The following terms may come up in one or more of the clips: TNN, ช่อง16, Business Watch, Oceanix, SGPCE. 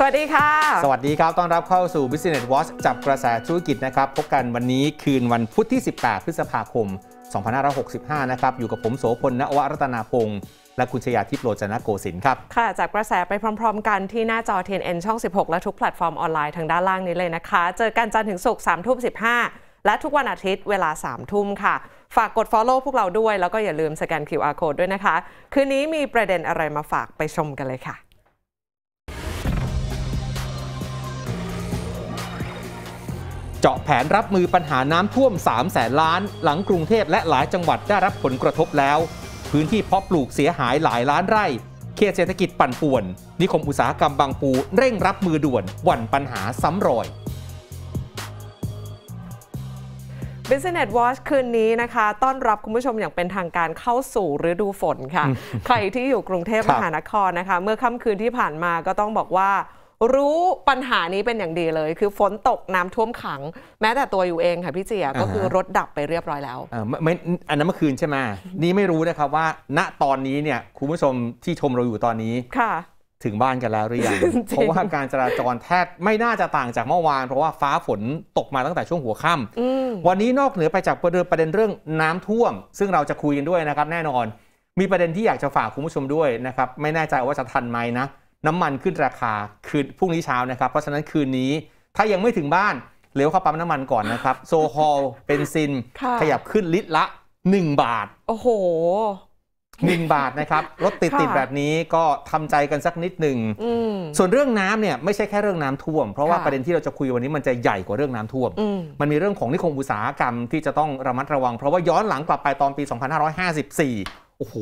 สวัสดีค่ะสวัสดีครับต้อนรับเข้าสู่ Business Watch จับกระแสธุรกิจนะครับพบกันวันนี้คืนวันพุธที่18พฤษภาคม2565นะครับอยู่กับผมโสพล ณ วรัตนาพงษ์และคุณชยาทิพย์โรจนโกสินทร์ครับค่ะจับกระแสไปพร้อมๆกันที่หน้าจอ TNN ช่อง16และทุกแพลตฟอร์มออนไลน์ทางด้านล่างนี้เลยนะคะเจอกันจันทร์ถึงศุกร์ 15 และทุกวันอาทิตย์เวลา 3 ทุ่มค่ะฝากกด follow พวกเราด้วยแล้วก็อย่าลืมสแกน QR code ด้วยนะคะคืนนี้มีประเด็นอะไรมาฝากไปชมกันเลยค่ะเจาะแผนรับมือปัญหาน้ำท่วม 300,000 ล้านหลังกรุงเทพและหลายจังหวัดได้รับผลกระทบแล้วพื้นที่เพาะปลูกเสียหายหลายล้านไร่เขตเศรษฐกิจปั่นป่วนนิคมอุตสาหกรรมบางปูเร่งรับมือด่วนวันปัญหาซ้ำรอย Business Watch คืนนี้นะคะต้อนรับคุณผู้ชมอย่างเป็นทางการเข้าสู่ฤดูฝนค่ะ ใครที่อยู่กรุงเทพมหานครนะคะเมื่อค่ำคืนที่ผ่านมาก็ต้องบอกว่ารู้ปัญหานี้เป็นอย่างดีเลยคือฝนตกน้ำท่วมขังแม้แต่ตัวอยู่เองค่ะพี่เจียก็คือรถดับไปเรียบร้อยแล้วไม่อันนั้นเมื่อคืนใช่ไหมนี่ไม่รู้นะครับว่าณตอนนี้เนี่ยคุณผู้ชมที่ชมเราอยู่ตอนนี้ค่ะถึงบ้านกันแล้วหรือยัง เพราะว่าการจราจรแทบไม่น่าจะต่างจากเมื่อวานเพราะว่าฟ้าฝนตกมาตั้งแต่ช่วงหัวค่ำวันนี้นอกเหนือไปจากประเด็นเรื่องน้ำท่วมซึ่งเราจะคุยกันด้วยนะครับแน่นอนมีประเด็นที่อยากจะฝากคุณผู้ชมด้วยนะครับไม่แน่ใจว่าจะทันไหมนะน้ำมันขึ้นราคาคืนพรุ่งนี้เช้านะครับเพราะฉะนั้นคืนนี้ถ้ายังไม่ถึงบ้านเลี้ยวเข้าปั๊มน้ำมันก่อนนะครับโซฮอลเบนซินขยับขึ้นลิตรละ1บาทโอ้โห1บาทนะครับรถติดแบบนี้ก็ทำใจกันสักนิดหนึ่งส่วนเรื่องน้ำเนี่ยไม่ใช่แค่เรื่องน้ำท่วมเพราะว่าประเด็นที่เราจะคุยวันนี้มันจะใหญ่กว่าเรื่องน้ำท่วมมันมีเรื่องของนิคมอุตสาหกรรมที่จะต้องระมัดระวังเพราะว่าย้อนหลังกลับไปตอนปี2554โอ้โห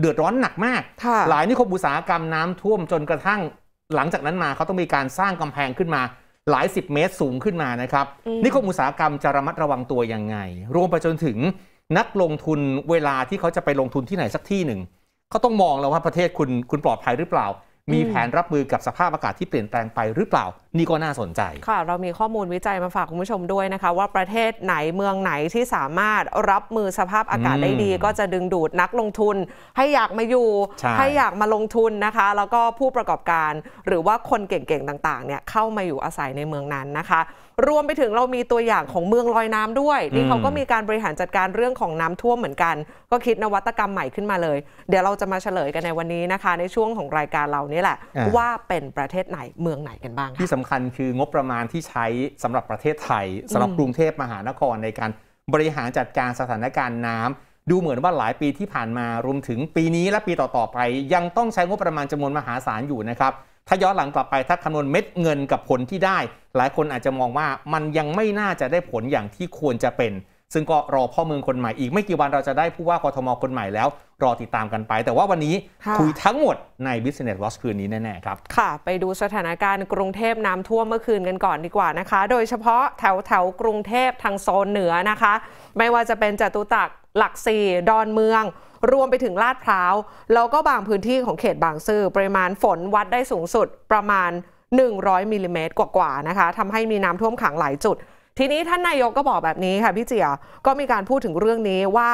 เดือดร้อนหนักมากหลายนิคมอุตสาหกรรมน้ำท่วมจนกระทั่งหลังจากนั้นมาเขาต้องมีการสร้างกำแพงขึ้นมาหลาย10เมตรสูงขึ้นมานะครับนิคมอุตสาหกรรมจะระมัดระวังตัวยังไงรวมไปจนถึงนักลงทุนเวลาที่เขาจะไปลงทุนที่ไหนสักที่หนึ่งเขาต้องมองแล้วว่าประเทศคุณปลอดภัยหรือเปล่ามีแผนรับมือกับสภาพอากาศที่เปลี่ยนแปลงไปหรือเปล่านี่ก็น่าสนใจค่ะเรามีข้อมูลวิจัยมาฝากคุณผู้ชมด้วยนะคะว่าประเทศไหนเมืองไหนที่สามารถรับมือสภาพอากาศได้ดีก็จะดึงดูดนักลงทุนให้อยากมาอยู่ให้อยากมาลงทุนนะคะแล้วก็ผู้ประกอบการหรือว่าคนเก่งๆต่างๆเนี่ยเข้ามาอยู่อาศัยในเมืองนั้นนะคะรวมไปถึงเรามีตัวอย่างของเมืองลอยน้ำด้วยนี่เขาก็มีการบริหารจัดการเรื่องของน้ำท่วมเหมือนกันก็คิดนวัตกรรมใหม่ขึ้นมาเลยเดี๋ยวเราจะมาเฉลยกันในวันนี้นะคะในช่วงของรายการเรานี่แหละว่าเป็นประเทศไหนเมืองไหนกันบ้างที่สำคัญคืองบประมาณที่ใช้สำหรับประเทศไทยสำหรับกรุงเทพมหานครในการบริหารจัดการสถานการณ์น้ำดูเหมือนว่าหลายปีที่ผ่านมารวมถึงปีนี้และปีต่อๆไปยังต้องใช้งบประมาณจำนวนมหาศาลอยู่นะครับถ้าย้อนหลังกลับไปถ้าคำนวณเม็ดเงินกับผลที่ได้หลายคนอาจจะมองว่ามันยังไม่น่าจะได้ผลอย่างที่ควรจะเป็นซึ่งก็รอพ่อเมืองคนใหม่อีกไม่กี่วันเราจะได้ผู้ว่ากทมคนใหม่แล้วรอติดตามกันไปแต่ว่าวันนี้คุยทั้งหมดใน Business Watch คืนนี้แน่ๆครับค่ะไปดูสถานการณ์กรุงเทพน้ำท่วมเมื่อคืนกันก่อนดีกว่านะคะโดยเฉพาะแถวกรุงเทพทางโซนเหนือนะคะไม่ว่าจะเป็นจตุจักรหลักสี่ดอนเมืองรวมไปถึงลาดพร้าวแล้วก็บางพื้นที่ของเขตบางซื่อปริมาณฝนวัดได้สูงสุดประมาณ100มิลลิเมตรกว่าๆนะคะทำให้มีน้ำท่วมขังหลายจุดทีนี้ท่านนายกก็บอกแบบนี้ค่ะพี่เจียก็มีการพูดถึงเรื่องนี้ว่า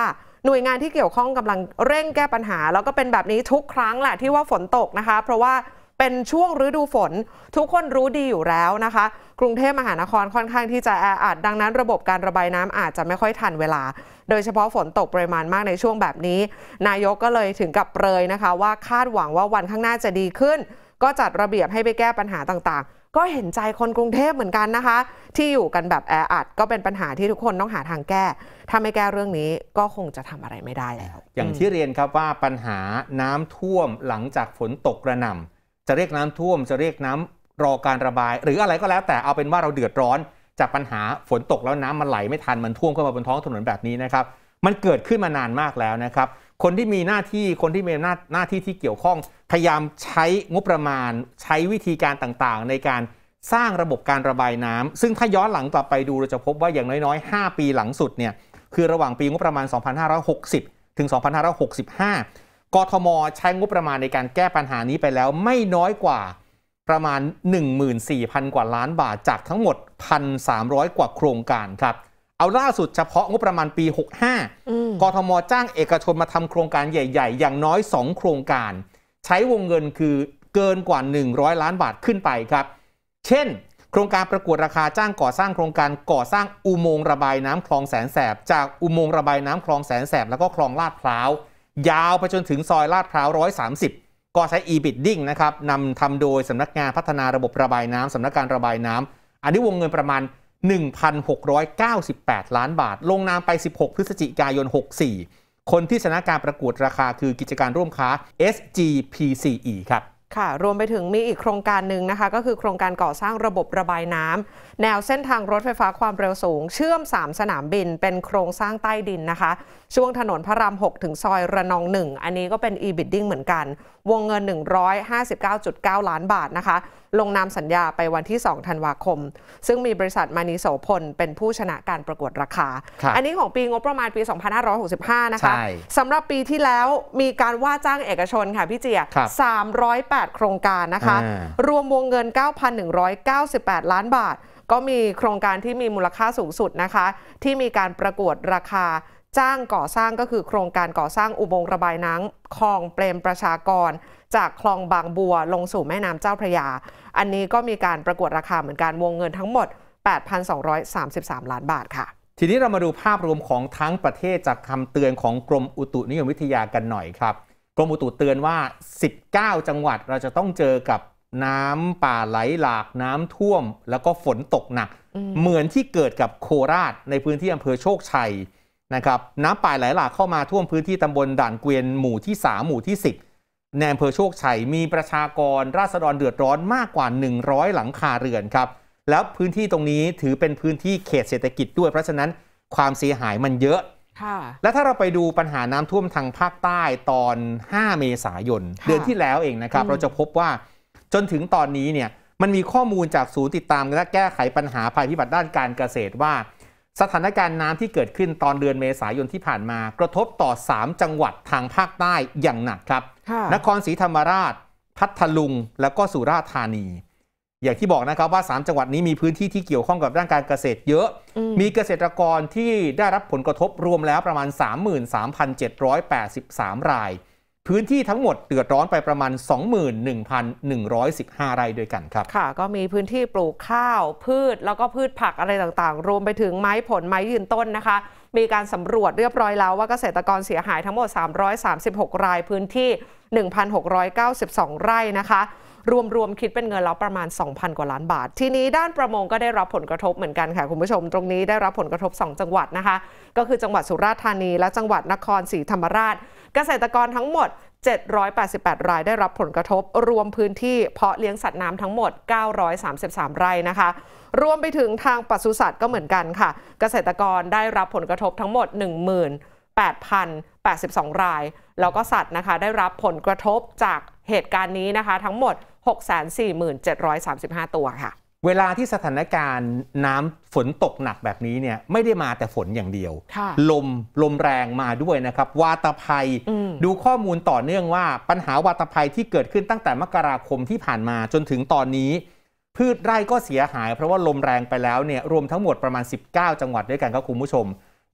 หน่วยงานที่เกี่ยวข้องกำลังเร่งแก้ปัญหาแล้วก็เป็นแบบนี้ทุกครั้งแหละที่ว่าฝนตกนะคะเพราะว่าเป็นช่วงฤดูฝนทุกคนรู้ดีอยู่แล้วนะคะกรุงเทพมหานครค่อนข้างที่จะแออัดดังนั้นระบบการระบายน้ำอาจจะไม่ค่อยทันเวลาโดยเฉพาะฝนตกปริมาณมากในช่วงแบบนี้นายกก็เลยถึงกับเปรยนะคะว่าคาดหวังว่าวันข้างหน้าจะดีขึ้นก็จัดระเบียบให้ไปแก้ปัญหาต่างๆก็เห็นใจคนกรุงเทพเหมือนกันนะคะที่อยู่กันแบบแออัดก็เป็นปัญหาที่ทุกคนต้องหาทางแก้ถ้าไม่แก้เรื่องนี้ก็คงจะทำอะไรไม่ได้แล้วอย่างที่เรียนครับว่าปัญหาน้ำท่วมหลังจากฝนตกกระหน่ำจะเรียกน้ำท่วมจะเรียกน้ำรอการระบายหรืออะไรก็แล้วแต่เอาเป็นว่าเราเดือดร้อนจากปัญหาฝนตกแล้วน้ำมันไหลไม่ทันมันท่วมเข้ามาบนท้องถนนแบบนี้นะครับมันเกิดขึ้นมานานมากแล้วนะครับคนที่มีหน้าที่คนที่มีหน้าที่ที่เกี่ยวข้องพยายามใช้งบประมาณใช้วิธีการต่างๆในการสร้างระบบการระบายน้ำซึ่งถ้าย้อนหลังกลับไปดูเราจะพบว่าอย่างน้อยๆ5ปีหลังสุดเนี่ยคือระหว่างปีงบประมาณ2560ถึง2565กทม.ใช้งบประมาณในการแก้ปัญหานี้ไปแล้วไม่น้อยกว่าประมาณ 14,000 กว่าล้านบาทจากทั้งหมด 1,300 กว่าโครงการครับเอาล่าสุดเฉพาะงบประมาณปี65กทม.จ้างเอกชนมาทำโครงการใหญ่ๆอย่างน้อย2โครงการใช้วงเงินคือ เกินกว่า100ล้านบาทขึ้นไปครับเช่นโครงการประกวดราคาจ้างก่อสร้างโครงการก่อสร้างอุโมงค์ระบายน้ำคลองแสนแสบจากอุโมงค์ระบายน้ำคลองแสนแสบแล้วก็คลองลาดพร้าวยาวไปจนถึงซอยลาดพร้าว130ก็ใช้ e-bidding นะครับนำทำโดยสำนักงานพัฒนาระบบระบายน้ำสำนักการระบายน้ำอันนี้วงเงินประมาณ 1,698 ล้านบาทลงนามไป16พฤศจิกายน64คนที่ชนะการประกวดราคาคือกิจการร่วมค้า SGPCE ครับค่ะรวมไปถึงมีอีกโครงการหนึ่งนะคะก็คือโครงการก่อสร้างระบบระบายน้ำแนวเส้นทางรถไฟฟ้าความเร็วสูงเชื่อม3สนามบินเป็นโครงสร้างใต้ดินนะคะช่วงถนนพระราม6ถึงซอยระนอง1อันนี้ก็เป็น e-bidding เหมือนกันวงเงิน 159.9 ล้านบาทนะคะลงนามสัญญาไปวันที่2ธันวาคมซึ่งมีบริษัทมานีโสพลเป็นผู้ชนะการประกวดราคาอันนี้ของปีงบประมาณปี2565นะคะสำหรับปีที่แล้วมีการว่าจ้างเอกชนค่ะพี่เจีย308 โครงการนะคะรวมวงเงิน 9,198 ล้านบาทก็มีโครงการที่มีมูลค่าสูงสุดนะคะที่มีการประกวดราคาจ้างก่อสร้างก็คือโครงการก่อสร้างอุโมงค์ระบายน้ำคลองเปรมประชากรจากคลองบางบัวลงสู่แม่น้ำเจ้าพระยาอันนี้ก็มีการประกวดราคาเหมือนกันวงเงินทั้งหมด 8,233 ล้านบาทค่ะทีนี้เรามาดูภาพรวมของทั้งประเทศจากคำเตือนของกรมอุตุนิยมวิทยากันหน่อยครับกรมอุตุเตือนว่า19จังหวัดเราจะต้องเจอกับน้ำป่าไหลหลากน้ำท่วมแล้วก็ฝนตกหนักเหมือนที่เกิดกับโคราชในพื้นที่อำเภอโชคชัยนะครับน้ำป่าไหลหลากเข้ามาท่วมพื้นที่ตำบลด่านเกวียนหมู่ที่3หมู่ที่10ในอำเภอโชคชัยมีประชากรราษฎรเดือดร้อนมากกว่า100หลังคาเรือนครับแล้วพื้นที่ตรงนี้ถือเป็นพื้นที่เขตเศรษฐกิจด้วยเพราะฉะนั้นความเสียหายมันเยอะและถ้าเราไปดูปัญหาน้ำท่วมทางภาคใต้ตอน5เมษายนเดือนที่แล้วเองนะครับเราจะพบว่าจนถึงตอนนี้เนี่ยมันมีข้อมูลจากศูนย์ติดตามและแก้ไขปัญหาภัยพิบัติด้านการเกษตรว่าสถานการณ์น้ำที่เกิดขึ้นตอนเดือนเมษายนที่ผ่านมากระทบต่อ3จังหวัดทางภาคใต้อย่างหนักครับนครศรีธรรมราชพัทลุงแล้วก็สุราษฎร์ธานีอย่างที่บอกนะครับว่า3จังหวัดนี้มีพื้นที่ที่เกี่ยวข้องกับด้านการเกษตรเยอะมีเกษตรกรที่ได้รับผลกระทบรวมแล้วประมาณ 33,783 รายพื้นที่ทั้งหมดเดือดร้อนไปประมาณ 21,115 ไร่ด้วยกันครับค่ะก็มีพื้นที่ปลูกข้าวพืชแล้วก็พืชผักอะไรต่างๆรวมไปถึงไม้ผลไม้ยืนต้นนะคะมีการสำรวจเรียบร้อยแล้วว่าเกษตรกรเสียหายทั้งหมด336รายพื้นที่ 1,692 ไร่นะคะรวมคิดเป็นเงินแล้วประมาณ 2,000 กว่าล้านบาททีนี้ด้านประมงก็ได้รับผลกระทบเหมือนกันค่ะคุณผู้ชมตรงนี้ได้รับผลกระทบ2จังหวัดนะคะก็คือจังหวัดสุราษฎร์ธานีและจังหวัดนครศรีธรรมราชเกษตรกรทั้งหมด788รายได้รับผลกระทบรวมพื้นที่เพาะเลี้ยงสัตว์น้ำทั้งหมด933ไร่นะคะรวมไปถึงทางปศุสัตว์ก็เหมือนกันค่ะเกษตรกรได้รับผลกระทบทั้งหมด 18,082 รายแล้วก็สัตว์นะคะได้รับผลกระทบจากเหตุการณ์นี้นะคะทั้งหมด 647,35 ตัวค่ะเวลาที่สถานการณ์น้ำฝนตกหนักแบบนี้เนี่ยไม่ได้มาแต่ฝนอย่างเดียวลมแรงมาด้วยนะครับวาตภัยดูข้อมูลต่อเนื่องว่าปัญหาวาตภัยที่เกิดขึ้นตั้งแต่มกราคมที่ผ่านมาจนถึงตอนนี้พืชไร่ก็เสียหายเพราะว่าลมแรงไปแล้วเนี่ยรวมทั้งหมดประมาณ19จังหวัดด้วยกันครับคุณผู้ชม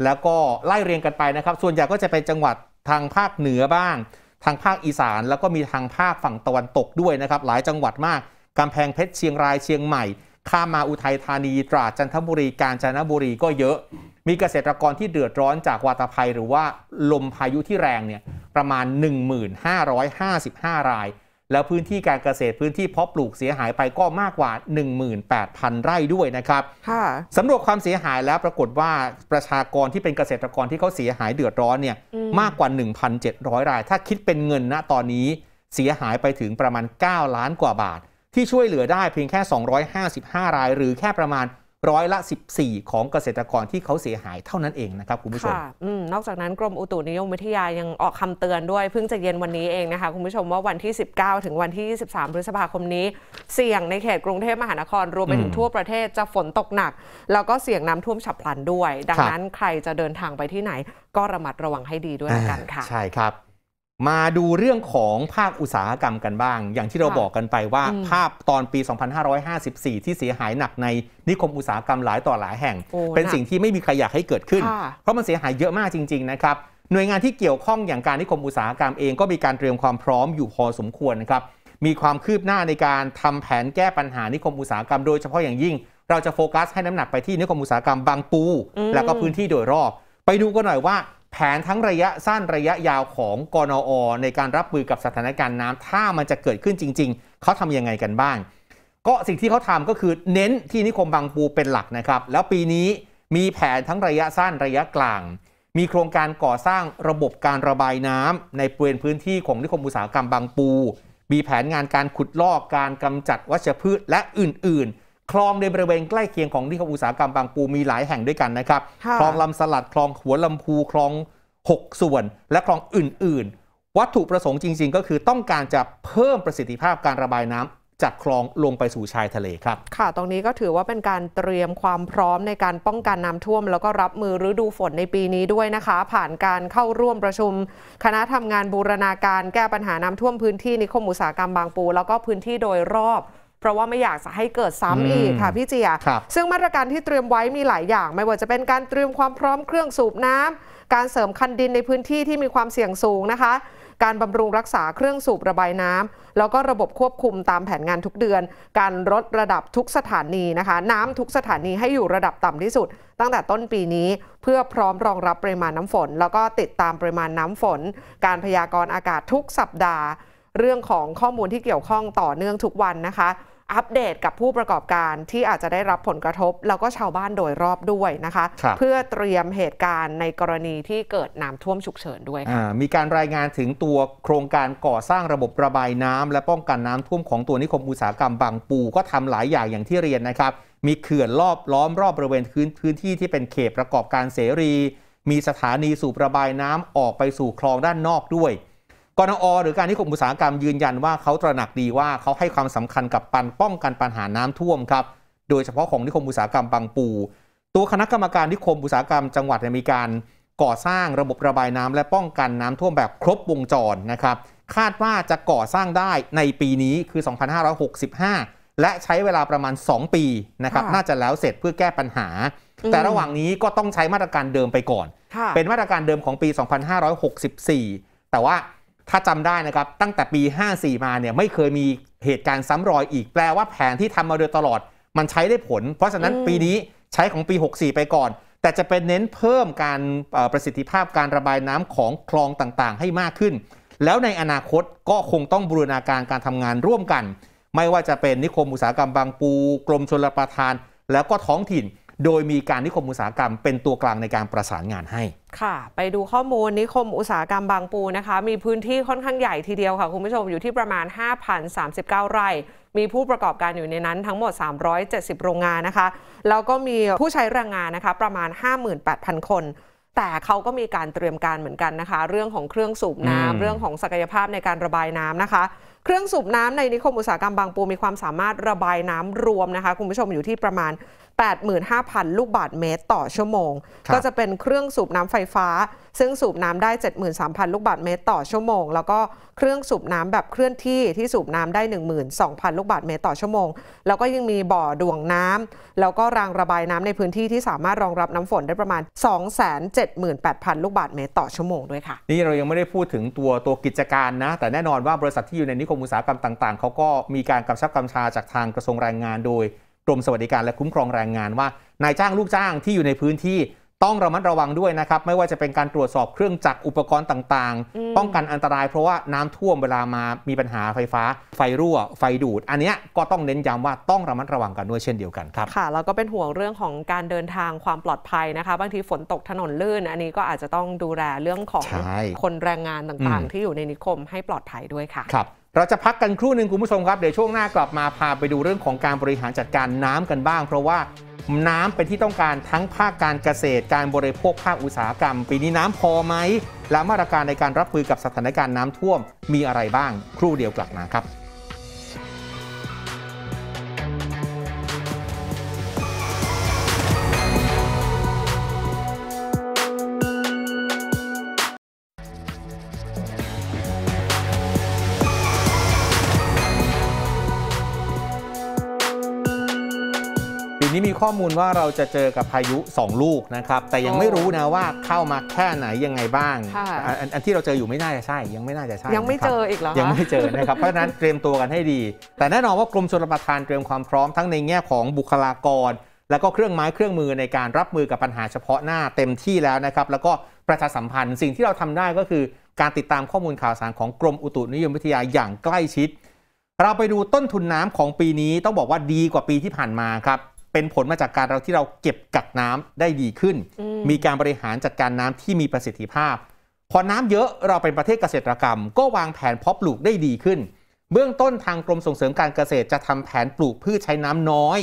แล้วก็ไล่เรียงกันไปนะครับส่วนใหญ่ก็จะเป็นจังหวัดทางภาคเหนือบ้างทางภาคอีสานแล้วก็มีทางภาคฝั่งตะวันตกด้วยนะครับหลายจังหวัดมากกำแพงเพชรเชียงรายเชียงใหม่ข้ามมาอุทัยธานีตราดจันทบุรีกาญจนบุรีก็เยอะมีเกษตรกรที่เดือดร้อนจากวาตภัยหรือว่าลมพายุที่แรงเนี่ยประมาณ 15,555 รายแล้วพื้นที่การเกษตรพื้นที่เพาะปลูกเสียหายไปก็มากกว่า 18,000 ไร่ด้วยนะครับสำรวจความเสียหายแล้วปรากฏว่าประชากรที่เป็นเกษตรกรที่เขาเสียหายเดือดร้อนเนี่ยมากกว่า 1,700 รายถ้าคิดเป็นเงินณตอนนี้เสียหายไปถึงประมาณ9ล้านกว่าบาทที่ช่วยเหลือได้เพียงแค่255รายหรือแค่ประมาณ14%ของเกษตรกรที่เขาเสียหายเท่านั้นเองนะครับคุณผู้ชมนอกจากนั้นกรมอุตุนิยมวิทยายังออกคำเตือนด้วยเพิ่งจะเย็นวันนี้เองนะคะคุณผู้ชมว่าวันที่19ถึงวันที่23พฤษภาคมนี้เสี่ยงในเขตกรุงเทพมหานครรวมไปถึงทั่วประเทศจะฝนตกหนักแล้วก็เสี่ยงน้ำท่วมฉับพลันด้วยดังนั้นใครจะเดินทางไปที่ไหนก็ระมัดระวังให้ดีด้วยกันค่ะใช่ครับมาดูเรื่องของภาคอุตสาหกรรมกันบ้างอย่างที่เราบอกกันไปว่าภาพตอนปี 2554 ที่เสียหายหนักในนิคมอุตสาหกรรมหลายต่อหลายแห่งเป็นสิ่งที่ไม่มีใครอยากให้เกิดขึ้นเพราะมันเสียหายเยอะมากจริงๆนะครับหน่วยงานที่เกี่ยวข้องอย่างการนิคมอุตสาหกรรมเองก็มีการเตรียมความพร้อมอยู่พอสมควรนะครับ มีความคืบหน้าในการทำแผนแก้ปัญหานิคมอุตสาหกรรมโดยเฉพาะอย่างยิ่งเราจะโฟกัสให้น้ำหนักไปที่นิคมอุตสาหกรรมบางปูแล้วก็พื้นที่โดยรอบไปดูกันหน่อยว่าแผนทั้งระยะสั้นระยะยาวของกนอ.ในการรับมือกับสถานการณ์น้ำถ้ามันจะเกิดขึ้นจริงๆเขาทำยังไงกันบ้างก็สิ่งที่เขาทำก็คือเน้นที่นิคมบางปูเป็นหลักนะครับแล้วปีนี้มีแผนทั้งระยะสั้นระยะกลางมีโครงการก่อสร้างระบบการระบายน้ำในบริเวณพื้นที่ของนิคมอุตสาหกรรมบางปูมีแผนงานการขุดลอกการกำจัดวัชพืชและอื่นๆคลองในบริเวณใกล้เคียงของนิคมอุตสาหกรรมบางปูมีหลายแห่งด้วยกันนะครับคลองลำสลัดคลองหัวลำพูคลอง6ส่วนและคลองอื่นๆวัตถุประสงค์จริงๆก็คือต้องการจะเพิ่มประสิทธิภาพการระบายน้ำจากคลองลงไปสู่ชายทะเลครับค่ะตรงนี้ก็ถือว่าเป็นการเตรียมความพร้อมในการป้องกันน้ำท่วมแล้วก็รับมือฤดูฝนในปีนี้ด้วยนะคะผ่านการเข้าร่วมประชุมคณะทำงานบูรณาการแก้ปัญหาน้ำท่วมพื้นที่นิคมอุตสาหกรรมบางปูแล้วก็พื้นที่โดยรอบเพราะว่าไม่อยากจะให้เกิดซ้ำอีกค่ะพี่เจียซึ่งมาตรการที่เตรียมไว้มีหลายอย่างไม่ว่าจะเป็นการเตรียมความพร้อมเครื่องสูบน้ำการเสริมคันดินในพื้นที่ที่มีความเสี่ยงสูงนะคะการบำรุงรักษาเครื่องสูบระบายน้ำแล้วก็ระบบควบคุมตามแผนงานทุกเดือนการลดระดับทุกสถานีนะคะน้ำทุกสถานีให้อยู่ระดับต่ำที่สุดตั้งแต่ต้นปีนี้เพื่อพร้อมรองรับปริมาณน้ำฝนแล้วก็ติดตามปริมาณน้ำฝนการพยากรณ์อากาศทุกสัปดาห์เรื่องของข้อมูลที่เกี่ยวข้องต่อเนื่องทุกวันนะคะอัปเดตกับผู้ประกอบการที่อาจจะได้รับผลกระทบแล้วก็ชาวบ้านโดยรอบด้วยนะคะเพื่อเตรียมเหตุการณ์ในกรณีที่เกิดน้ำท่วมฉุกเฉินด้วยค่ะมีการรายงานถึงตัวโครงการก่อสร้างระบบระบายน้ำและป้องกันน้ำท่วมของตัวนิคมอุตสาหกรรมบางปูก็ทำหลายอย่างอย่างที่เรียนนะครับมีเขื่อนรอบล้อมรอบบริเวณพื้นที่ที่เป็นเขตประกอบการเสรีมีสถานีสูบระบายน้ำออกไปสู่คลองด้านนอกด้วยกนอ.หรือการนิคมอุตสาหกรรมยืนยันว่าเขาตระหนักดีว่าเขาให้ความสำคัญกับการป้องกันปัญหาน้ำท่วมครับโดยเฉพาะของนิคมอุตสาหกรรมบางปูตัวคณะกรรมการนิคมอุตสาหกรรมจังหวัดมีการก่อสร้างระบบระบายน้ำและป้องกันน้ำท่วมแบบครบวงจรนะครับคาดว่าจะก่อสร้างได้ในปีนี้คือ2565และใช้เวลาประมาณ2ปีนะครับน่าจะแล้วเสร็จเพื่อแก้ปัญหาแต่ระหว่างนี้ก็ต้องใช้มาตรการเดิมไปก่อนเป็นมาตรการเดิมของปี2564แต่ว่าถ้าจำได้นะครับตั้งแต่ปี54มาเนี่ยไม่เคยมีเหตุการณ์ซ้ำรอยอีกแปลว่าแผนที่ทำมาโดยตลอดมันใช้ได้ผลเพราะฉะนั้นปีนี้ใช้ของปี64ไปก่อนแต่จะเป็นเน้นเพิ่มการประสิทธิภาพการระบายน้ำของคลองต่างๆให้มากขึ้นแล้วในอนาคตก็คงต้องบูรณาการการทำงานร่วมกันไม่ว่าจะเป็นนิคมอุตสาหกรรมบางปูกรมชลประทานแล้วก็ท้องถิ่นโดยมีการนิคมอุตสาหกรรมเป็นตัวกลางในการประสานงานให้ค่ะไปดูข้อมูลนิคมอุตสาหกรรมบางปูนะคะมีพื้นที่ค่อนข้างใหญ่ทีเดียวค่ะคุณผู้ชมอยู่ที่ประมาณ 5,039 ไร่มีผู้ประกอบการอยู่ในนั้นทั้งหมด370โรงงานนะคะแล้วก็มีผู้ใช้แรงงานนะคะประมาณ 58,000 คนแต่เขาก็มีการเตรียมการเหมือนกันนะคะเรื่องของเครื่องสูบน้ำเรื่องของศักยภาพในการระบายน้ำนะคะเครื่องสูบน้ำในนิคมอุตสาหกรรมบางปูมีความสามารถระบายน้ำรวมนะคะคุณผู้ชมอยู่ที่ประมาณ 85,000 ลูกบาศก์เมตรต่อชั่วโมงก็จะเป็นเครื่องสูบน้ำไฟฟ้าซึ่งสูบน้ำได้ 73,000 ลูกบาศก์เมตรต่อชั่วโมงแล้วก็เครื่องสูบน้ำแบบเคลื่อนที่ที่สูบน้ำได้ 12,000 ลูกบาศก์เมตรต่อชั่วโมงแล้วก็ยังมีบ่อด่วงน้ำแล้วก็รางระบายน้ำในพื้นที่ที่สามารถรองรับน้ำฝนได้ประมาณ 278,000 ลูกบาศก์เมตรต่อชั่วโมงด้วยค่ะนี่เรายังไม่ได้พูดถึงตัวกิจการนะแต่แน่นอนว่าบริษัทที่อยู่ในนิคมอุตสาหกรรมต่างๆเขาก็มีการกำชับกำชาจากทางกระทรวงแรงงานโดยกรมสวัสดิการและคุ้มครองแรงงานว่านายจ้างลูกจ้างที่อยู่ในพื้นที่ต้องระมัดระวังด้วยนะครับไม่ว่าจะเป็นการตรวจสอบเครื่องจักรอุปกรณ์ต่างๆป้องกันอันตรายเพราะว่าน้ำท่วมเวลามามีปัญหาไฟฟ้าไฟรั่วไฟดูดอันนี้ก็ต้องเน้นย้ำว่าต้องระมัดระวังกันด้วยเช่นเดียวกันครับค่ะแล้วก็เป็นห่วงเรื่องของการเดินทางความปลอดภัยนะคะบางทีฝนตกถนนลื่นอันนี้ก็อาจจะต้องดูแลเรื่องของคนแรงงานต่างๆที่อยู่ในนิคมให้ปลอดภัยด้วยค่ะครับเราจะพักกันครู่หนึ่งคุณผู้ชมครับเดี๋ยวช่วงหน้ากลับมาพาไปดูเรื่องของการบริหารจัดการน้ำกันบ้างเพราะว่าน้ำเป็นที่ต้องการทั้งภาคการเกษตรการบริโภคภาคอุตสาหกรรมปีนี้น้ำพอไหมและมาตรการในการรับมือกับสถานการณ์น้ำท่วมมีอะไรบ้างครู่เดียวกลับมาครับปี นนี้มีข้อมูลว่าเราจะเจอกับพายุ2ลูกนะครับแต่ยังไม่รู้นะว่าเข้ามาแค่ไหนยังไงบ้างอันที่เราเจออยู่ไม่น่าจะใช่ยังไม่น่าจะใช่ยังไม่เจออีกเหรอยังไม่เจอนะครับเพราะฉะนั้นเตรียมตัวกันให้ดีแต่แน่นอนว่ากรมชลประทานเตรียมความพร้อมทั้งในแง่ของบุคลากรแล้วก็เครื่องไม้เครื่องมือในการรับมือกับปัญหาเฉพาะหน้าเต็มที่แล้วนะครับแล้วก็ประชาสัมพันธ์สิ่งที่เราทำได้ก็คือการติดตามข้อมูลข่าวสารของกรมอุตุนิยมวิทยาอย่างใกล้ชิดเราไปดูต้นทุนน้ำของปีนี้ต้องบอกว่าดีกว่าปีที่ผ่านมาครับเป็นผลมาจากการที่เราเก็บกักน้ำได้ดีขึ้น มีการบริหารจัดการน้ำที่มีประสิทธิภาพพอน้ำเยอะเราเป็นประเทศเกษตรกรรมก็วางแผนเพาะปลูกได้ดีขึ้นเบื้องต้นทางกรมส่งเสริมการเกษตรจะทำแผนปลูกพืชใช้น้ำน้อย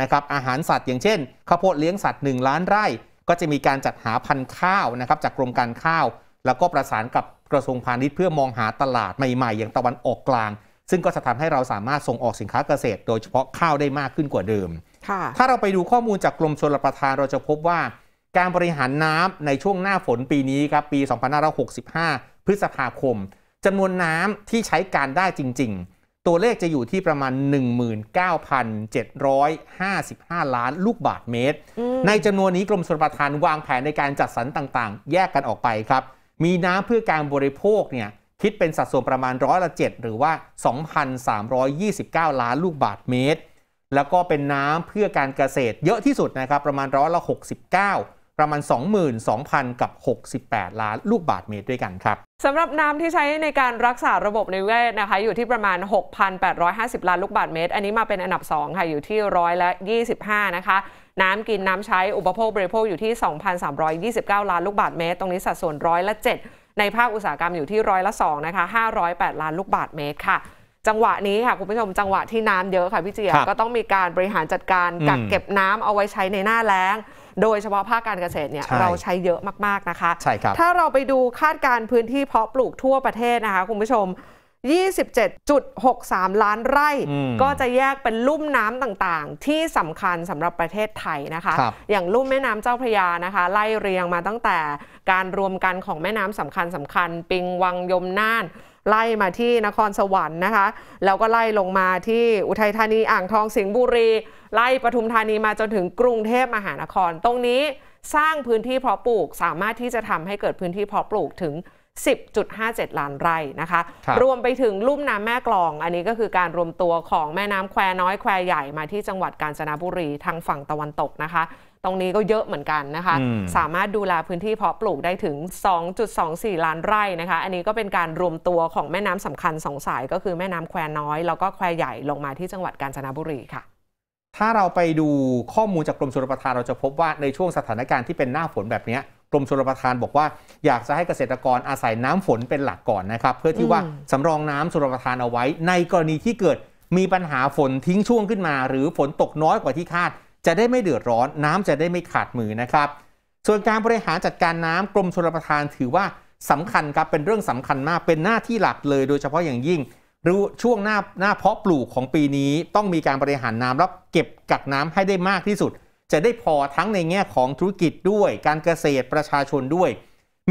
นะครับอาหารสัตว์อย่างเช่นข้าวโพดเลี้ยงสัตว์1ล้านไร่ก็จะมีการจัดหาพันธุ์ข้าวนะครับจากกรมการข้าวแล้วก็ประสานกับกระทรวงพาณิชย์เพื่อมองหาตลาดใหม่ๆอย่างตะวันออกกลางซึ่งก็จะทำให้เราสามารถส่งออกสินค้าเกษตรโดยเฉพาะข้าวได้มากขึ้นกว่าเดิมถ้าเราไปดูข้อมูลจากกรมชลประทานเราจะพบว่าการบริหารน้ำในช่วงหน้าฝนปีนี้ครับปี2565พฤษภาคมจำนวนน้ำที่ใช้การได้จริงๆตัวเลขจะอยู่ที่ประมาณ 19,755 ล้านลูกบาศก์เมตรในจำนวนนี้กรมชลประทานวางแผนในการจัดสรรต่างๆแยกกันออกไปครับมีน้ำเพื่อการบริโภคเนี่ยคิดเป็นสัดส่วนประมาณ107หรือว่า 2,329 ล้านลูกบาศก์เมตรแล้วก็เป็นน้ำเพื่อการเกษตรเยอะที่สุดนะครับประมาณ169ประมาณ 22,000 กับ68ล้านลูกบาศก์เมตรด้วยกันครับสำหรับน้ำที่ใช้ในการรักษาระบบนิเวศนะคะอยู่ที่ประมาณ 6,850 ล้านลูกบาศก์เมตรอันนี้มาเป็นอันดับ2ค่ะอยู่ที่125นะคะน้ำกินน้ำใช้อุปโภคบริโภคอยู่ที่ 2,329 ล้านลูกบาศก์เมตรตรงนี้สัดส่วน107ในภาคอุตสาหกรรมอยู่ที่102นะคะ508ล้านลูกบาศก์เมตรค่ะจังหวะนี้ค่ะคุณผู้ชมจังหวะที่น้ำเยอะค่ะพี่เจียก็ต้องมีการบริหารจัดการกักเก็บน้ำเอาไว้ใช้ในหน้าแล้งโดยเฉพาะภาคการเกษตรเนี่ยเราใช้เยอะมากๆนะคะใช่ครับถ้าเราไปดูคาดการณ์พื้นที่เพาะปลูกทั่วประเทศนะคะคุณผู้ชม 27.63 ล้านไร่ก็จะแยกเป็นลุ่มน้ำต่างๆที่สำคัญสำหรับประเทศไทยนะคะอย่างลุ่มแม่น้ำเจ้าพระยานะคะไล่เรียงมาตั้งแต่การรวมกันของแม่น้ำสำคัญปิงวังยมน่านไล่มาที่นครสวรรค์นะคะแล้วก็ไล่ลงมาที่อุทัยธานีอ่างทองสิงห์บุรีไล่ปทุมธานีมาจนถึงกรุงเทพมหานครตรงนี้สร้างพื้นที่เพาะปลูกสามารถที่จะทำให้เกิดพื้นที่เพาะปลูกถึง 10.57 ล้านไร่นะคะรวมไปถึงลุ่มน้ำแม่กลองอันนี้ก็คือการรวมตัวของแม่น้ำแควน้อยแควใหญ่มาที่จังหวัดกาญจนบุรีทางฝั่งตะวันตกนะคะตรงนี้ก็เยอะเหมือนกันนะคะสามารถดูแลพื้นที่เพาะปลูกได้ถึง 2.24 ล้านไร่นะคะอันนี้ก็เป็นการรวมตัวของแม่น้ำสำคัญ2 สายก็คือแม่น้ำแควน้อยแล้วก็แควใหญ่ลงมาที่จังหวัดกาญจนบุรีค่ะถ้าเราไปดูข้อมูลจากกรมชลประทานเราจะพบว่าในช่วงสถานการณ์ที่เป็นหน้าฝนแบบนี้กรมชลประทานบอกว่าอยากจะให้เกษตรกรอาศัยน้ำฝนเป็นหลักก่อนนะครับเพื่อที่ว่าสำรองน้ำชลประทานเอาไว้ในกรณีที่เกิดมีปัญหาฝนทิ้งช่วงขึ้นมาหรือฝนตกน้อยกว่าที่คาดจะได้ไม่เดือดร้อนน้ำจะได้ไม่ขาดมือนะครับส่วนการบริหารจัดการน้ำกรมชลประทานถือว่าสำคัญครับเป็นเรื่องสำคัญมากเป็นหน้าที่หลักเลยโดยเฉพาะอย่างยิ่งช่วงหน้าเพาะปลูกของปีนี้ต้องมีการบริหารน้ำและเก็บกักน้ำให้ได้มากที่สุดจะได้พอทั้งในแง่ของธุรกิจด้วยการเกษตรประชาชนด้วย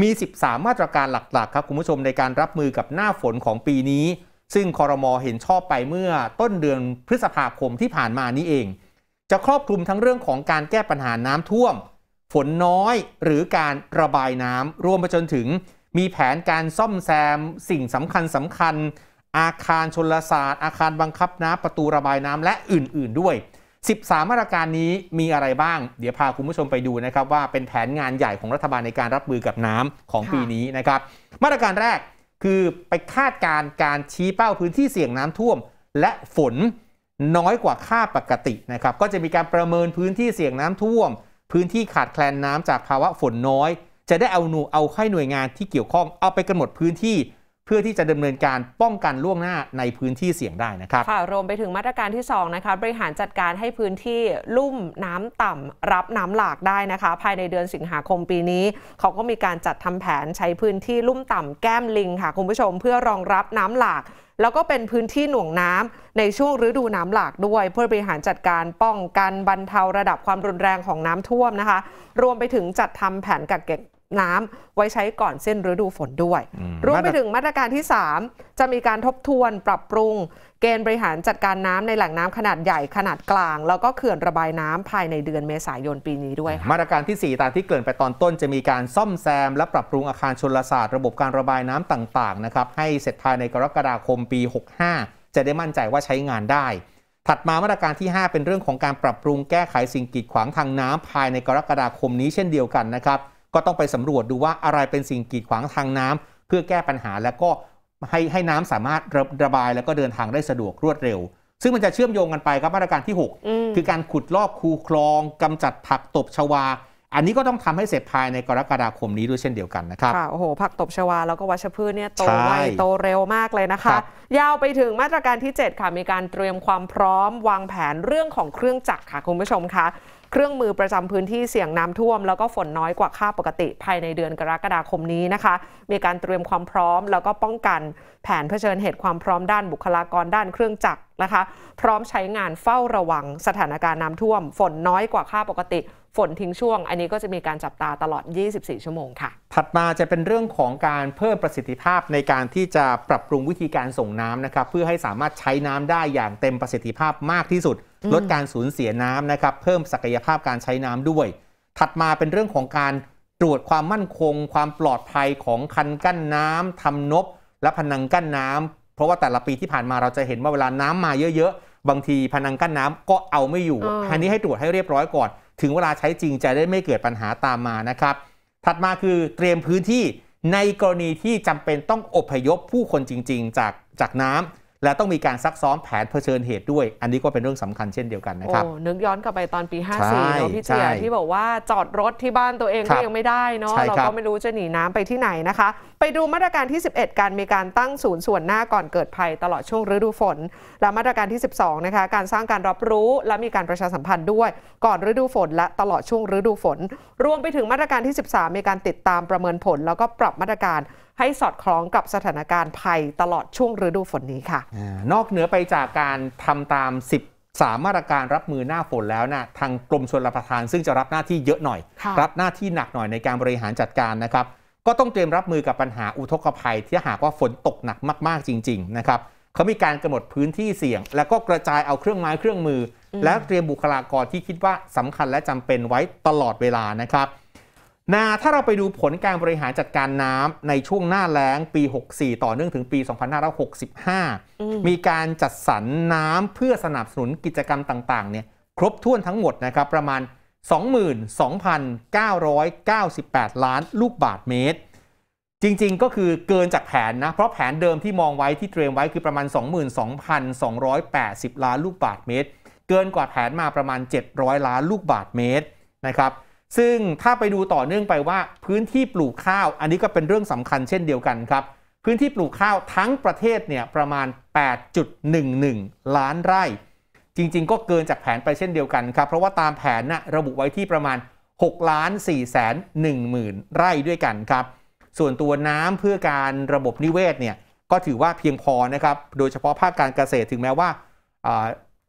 มี 13 มาตรการหลักๆครับคุณผู้ชมในการรับมือกับหน้าฝนของปีนี้ซึ่งครม.เห็นชอบไปเมื่อต้นเดือนพฤษภาคมที่ผ่านมานี้เองจะครอบคลุมทั้งเรื่องของการแก้ปัญหาน้ำท่วมฝนน้อยหรือการระบายน้ำรวมไปจนถึงมีแผนการซ่อมแซมสิ่งสำคัญอาคารชลศาสตร์อาคารบังคับน้ำประตูระบายน้ำและอื่นๆด้วย13มาตรการนี้มีอะไรบ้างเดี๋ยวพาคุณผู้ชมไปดูนะครับว่าเป็นแผนงานใหญ่ของรัฐบาลในการรับมือกับน้ำของปีนี้นะครับมาตรการแรกคือไปคาดการชี้เป้าพื้นที่เสี่ยงน้ำท่วมและฝนน้อยกว่าค่าปกตินะครับก็จะมีการประเมินพื้นที่เสี่ยงน้ำท่วมพื้นที่ขาดแคลนน้ำจากภาวะฝนน้อยจะได้เอาให้หน่วยงานที่เกี่ยวข้องเอาไปกำหนดพื้นที่เพื่อที่จะดำเนินการป้องกันล่วงหน้าในพื้นที่เสี่ยงได้นะครับค่ะรวมไปถึงมาตรการที่2นะคะบริหารจัดการให้พื้นที่ลุ่มน้ำต่ำรับน้ำหลากได้นะคะภายในเดือนสิงหาคมปีนี้เขาก็มีการจัดทำแผนใช้พื้นที่ลุ่มต่ำแก้มลิงค่ะคุณผู้ชมเพื่อรองรับน้ำหลากแล้วก็เป็นพื้นที่หน่วงน้ำในช่วงฤดูน้ำหลากด้วยเพื่อบริหารจัดการป้องกันบรรเทาระดับความรุนแรงของน้ำท่วมนะคะรวมไปถึงจัดทำแผนกักเก็บ น้ำไว้ใช้ก่อนสิ้นฤดูฝนด้วยรวมไปถึงมาตรการที่3จะมีการทบทวนปรับปรุงเกณฑ์บริหารจัดการน้ำในแหล่งน้ำขนาดใหญ่ขนาดกลางแล้วก็เขื่อนระบายน้ำภายในเดือนเมษายนปีนี้ด้วยมาตรการที่4ตามที่เกริ่นไปตอนต้นจะมีการซ่อมแซมและปรับปรุงอาคารชลศาสตร์ระบบการระบายน้ำต่างๆนะครับให้เสร็จภายในกรกฎาคมปี65จะได้มั่นใจว่าใช้งานได้ถัดมามาตรการที่5เป็นเรื่องของการปรับปรุงแก้ไขสิ่งกีดขวางทางน้ำภายในกรกฎาคมนี้เช่นเดียวกันนะครับก็ต้องไปสำรวจดูว่าอะไรเป็นสิ่งกีดขวางทางน้ำเพื่อแก้ปัญหาแล้วก็ให้น้ำสามารถระบายแล้วก็เดินทางได้สะดวกรวดเร็วซึ่งมันจะเชื่อมโยงกันไปกับมาตรการที่6คือการขุดลอกคูคลองกำจัดผักตบชวาอันนี้ก็ต้องทำให้เสร็จภายในกรกฎาคมนี้ด้วยเช่นเดียวกันนะครับค่ะโอ้โหผักตบชวาแล้วก็วัชพืชเนี่ยโตไวโตเร็วมากเลยนะคะยาวไปถึงมาตรการที่7ค่ะมีการเตรียมความพร้อมวางแผนเรื่องของเครื่องจักรค่ะคุณผู้ชมคะเครื่องมือประจำพื้นที่เสี่ยงน้ำท่วมแล้วก็ฝนน้อยกว่าค่าปกติภายในเดือนกรกฎาคมนี้นะคะมีการเตรียมความพร้อมแล้วก็ป้องกันแผนเผชิญเหตุความพร้อมด้านบุคลากรด้านเครื่องจักรนะคะพร้อมใช้งานเฝ้าระวังสถานการณ์น้ำท่วมฝนน้อยกว่าค่าปกติฝนทิ้งช่วงอันนี้ก็จะมีการจับตาตลอด24ชั่วโมงค่ะถัดมาจะเป็นเรื่องของการเพิ่มประสิทธิภาพในการที่จะปรับปรุงวิธีการส่งน้ำนะครับเพื่อให้สามารถใช้น้ำได้อย่างเต็มประสิทธิภาพมากที่สุดลดการสูญเสียน้ำนะครับเพิ่มศักยภาพการใช้น้ำด้วยถัดมาเป็นเรื่องของการตรวจความมั่นคงความปลอดภัยของคันกั้นน้ำทำนบและพนังกั้นน้ำเพราะว่าแต่ละปีที่ผ่านมาเราจะเห็นว่าเวลาน้ำมาเยอะๆบางทีพนังกั้นน้ำก็เอาไม่อยู่อันนี้ให้ตรวจให้เรียบร้อยก่อนถึงเวลาใช้จริงจะได้ไม่เกิดปัญหาตามมานะครับถัดมาคือเตรียมพื้นที่ในกรณีที่จำเป็นต้องอพยพผู้คนจริงๆจากน้ำและต้องมีการซักซ้อมแผนเผชิญเหตุด้วยอันนี้ก็เป็นเรื่องสำคัญเช่นเดียวกันนะครับนึกย้อนกลับไปตอนปี54เนาะพี่เจียที่บอกว่าจอดรถที่บ้านตัวเองก็ยังไม่ได้เนาะเราก็ไม่รู้จะหนีน้ำไปที่ไหนนะคะไปดูมาตรการที่11การมีการตั้งศูนย์ส่วนหน้าก่อนเกิดภัยตลอดช่วงฤดูฝนและมาตรการที่12นะคะการสร้างการรับรู้และมีการประชาสัมพันธ์ด้วยก่อนฤดูฝนและตลอดช่วงฤดูฝนรวมไปถึงมาตรการที่13มีการติดตามประเมินผลแล้วก็ปรับมาตรการให้สอดคล้องกับสถานการณ์ภัยตลอดช่วงฤดูฝนนี้ค่ะนอกเหนือไปจากการทำตาม13มาตรการรับมือหน้าฝนแล้วนะทางกรมชลประทานซึ่งจะรับหน้าที่เยอะหน่อยรับหน้าที่หนักหน่อยในการบริหารจัดการนะครับก็ต้องเตรียมรับมือกับปัญหาอุทกภัยที่หากว่าฝนตกหนักมากๆจริงๆนะครับเขามีการกำหนดพื้นที่เสี่ยงแล้วก็กระจายเอาเครื่องไม้เครื่องมือและเตรียมบุคลากรที่คิดว่าสำคัญและจำเป็นไว้ตลอดเวลานะครับถ้าเราไปดูผลการบริหารจัดการน้ำในช่วงหน้าแล้งปี64ต่อเนื่องถึงปี2565มีการจัดสรรน้ำเพื่อสนับสนุนกิจกรรมต่างๆเนี่ยครบถ้วนทั้งหมดนะครับประมาณ 22,998 ล้านลูกบาศก์เมตรจริงๆก็คือเกินจากแผนนะเพราะแผนเดิมที่มองไว้ที่เตรียมไว้คือประมาณ 22,280 ล้านลูกบาศก์เมตรเกินกว่าแผนมาประมาณ700ล้านลูกบาศก์เมตรนะครับซึ่งถ้าไปดูต่อเนื่องไปว่าพื้นที่ปลูกข้าวอันนี้ก็เป็นเรื่องสำคัญเช่นเดียวกันครับพื้นที่ปลูกข้าวทั้งประเทศเนี่ยประมาณ 8.11 ล้านไร่จริงๆก็เกินจากแผนไปเช่นเดียวกันครับเพราะว่าตามแผนน่ะระบุไว้ที่ประมาณ 6,410,000 ไร่ด้วยกันครับส่วนตัวน้ำเพื่อการระบบนิเวศเนี่ยก็ถือว่าเพียงพอนะครับโดยเฉพาะภาคการเกษตรถึงแม้ว่า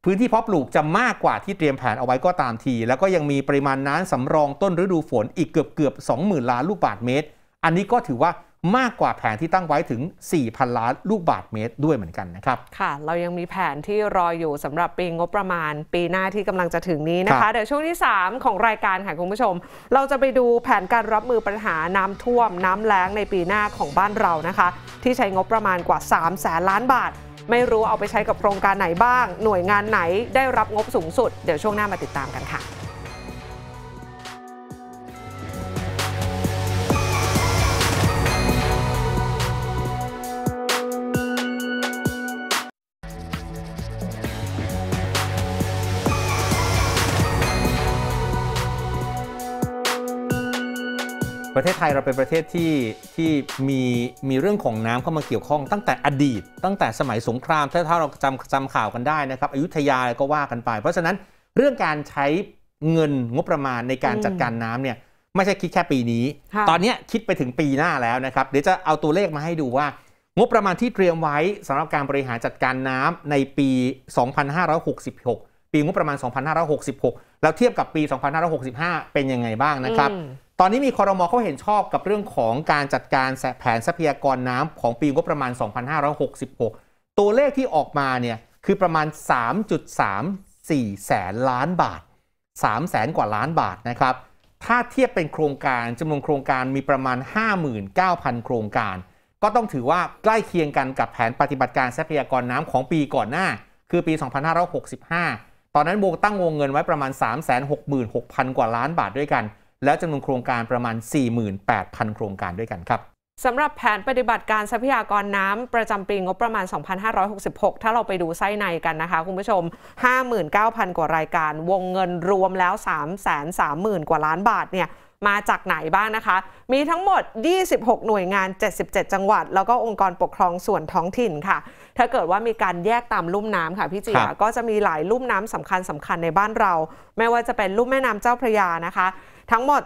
พื้นที่เพาะปลูกจะมากกว่าที่เตรียมแผนเอาไว้ก็ตามทีแล้วก็ยังมีปริมาณน้ำสำรองต้นฤดูฝนอีกเกือบ 20,000 ล้านลูกบาศก์เมตรอันนี้ก็ถือว่ามากกว่าแผนที่ตั้งไว้ถึง 4,000 ล้านลูกบาศก์เมตรด้วยเหมือนกันนะครับค่ะเรายังมีแผนที่รออยู่สำหรับปีงบประมาณปีหน้าที่กำลังจะถึงนี้นะคะเดี๋ยวช่วงที่3ของรายการค่ะคุณผู้ชมเราจะไปดูแผนการรับมือปัญหาน้ำท่วมน้ำแล้งในปีหน้าของบ้านเรานะคะที่ใช้งบประมาณกว่า 300,000 ล้านบาทไม่รู้เอาไปใช้กับโครงการไหนบ้างหน่วยงานไหนได้รับงบสูงสุดเดี๋ยวช่วงหน้ามาติดตามกันค่ะประเทศไทยเราเป็นประเทศที่มีเรื่องของน้ำเข้ามาเกี่ยวข้องตั้งแต่อดีตตั้งแต่สมัยสงครามถ้าเราจำข่าวกันได้นะครับอยุธยาก็ว่ากันไปเพราะฉะนั้นเรื่องการใช้เงินงบประมาณในการจัดการน้ำเนี่ยไม่ใช่คิดแค่ปีนี้ตอนนี้คิดไปถึงปีหน้าแล้วนะครับเดี๋ยวจะเอาตัวเลขมาให้ดูว่างบประมาณที่เตรียมไว้สำหรับการบริหารจัดการน้ำในปี 2566 ปีงบประมาณ 2566 แล้วเทียบกับปี 2565 เป็นยังไงบ้างนะครับ ตอนนี้มีครม.เขาเห็นชอบกับเรื่องของการจัดการแผนทรัพยากรน้ำของปีงบประมาณ 2566 ตัวเลขที่ออกมาเนี่ยคือประมาณ 3.34 แสนล้านบาท 3 แสนกว่าล้านบาทนะครับถ้าเทียบเป็นโครงการจำนวนโครงการมีประมาณ 59,000 โครงการก็ต้องถือว่าใกล้เคียงกันกับแผนปฏิบัติการทรัพยากรน้ำของปีก่อนหน้าคือปี 2565 ตอนนั้นตั้งวงเงินไว้ประมาณ 366,000 กว่าล้านบาทด้วยกันแล้วจำนวนโครงการประมาณ 48,000 โครงการด้วยกันครับสำหรับแผนปฏิบัติการทรัพยากรน้ำประจำปีงบประมาณ 2566 ถ้าเราไปดูไส้ในกันนะคะคุณผู้ชม 59,000 กว่ารายการวงเงินรวมแล้ว 330,000 กว่าล้านบาทเนี่ยมาจากไหนบ้างนะคะมีทั้งหมด26หน่วยงาน77จังหวัดแล้วก็องค์กรปกครองส่วนท้องถิ่นค่ะถ้าเกิดว่ามีการแยกตามลุ่มน้ำค่ะพี่เจียก็จะมีหลายลุ่มน้ำสำคัญในบ้านเราไม่ว่าจะเป็นลุ่มแม่น้ำเจ้าพระยานะคะทั้งหมด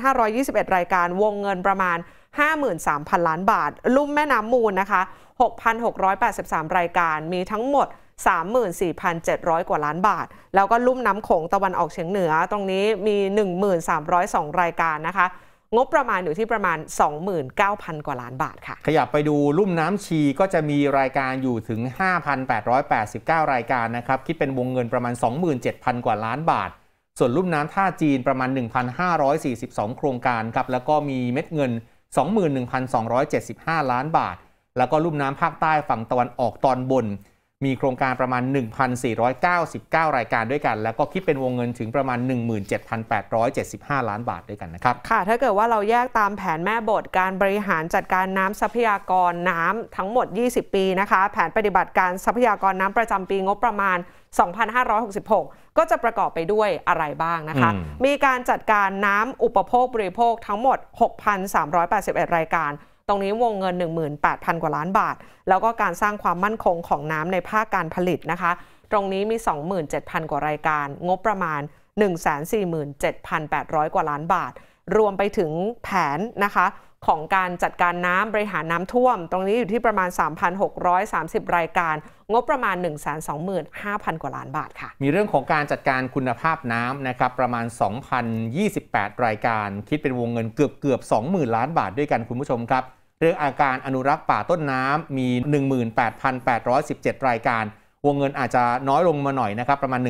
2,521 รายการวงเงินประมาณ 53,000 ล้านบาทลุ่มแม่น้ำมูลนะคะ 6,683 รายการมีทั้งหมด 34,700 กว่าล้านบาทแล้วก็ลุ่มน้ำโขงตะวันออกเฉียงเหนือตรงนี้มี 1,302 รายการนะคะงบประมาณอยู่ที่ประมาณ 29,000 กว่าล้านบาทค่ะขยับไปดูลุ่มน้ำชีก็จะมีรายการอยู่ถึง 5,889 รายการนะครับคิดเป็นวงเงินประมาณ 27,000 กว่าล้านบาทส่วนลุ่มน้ำท่าจีนประมาณ 1,542 โครงการครับแล้วก็มีเม็ดเงิน 21,275 ล้านบาทแล้วก็ลุ่มน้ำภาคใต้ฝั่งตะวันออกตอนบนมีโครงการประมาณ 1,499 รายการด้วยกันแล้วก็คิดเป็นวงเงินถึงประมาณ 17,875 ล้านบาทด้วยกันนะครับค่ะถ้าเกิดว่าเราแยกตามแผนแม่บทการบริหารจัดการน้ำทรัพยากรน้ำทั้งหมด20ปีนะคะแผนปฏิบัติการทรัพยากรน้ำประจำปีงบประมาณ 2,566 ก็จะประกอบไปด้วยอะไรบ้างนะคะมีการจัดการน้ำอุปโภคบริโภคทั้งหมด 6,381 รายการตรงนี้วงเงิน 18,000 กว่าล้านบาทแล้วก็การสร้างความมั่นคงของน้ำในภาคการผลิตนะคะตรงนี้มี 27,000 กว่ารายการงบประมาณ 147,800 กว่าล้านบาทรวมไปถึงแผนนะคะของการจัดการน้ำบริหารน้ำท่วมตรงนี้อยู่ที่ประมาณ 3,630 รายการงบประมาณ 125,000 กว่าล้านบาทค่ะมีเรื่องของการจัดการคุณภาพน้ำนะครับประมาณ 2,028 รายการคิดเป็นวงเงินเกือบ 20,000 ล้านบาทด้วยกันคุณผู้ชมครับเรื่องอาการอนุรักษ์ป่าต้นน้ำมี 18,817 รายการวงเงินอาจจะน้อยลงมาหน่อยนะครับประมาณ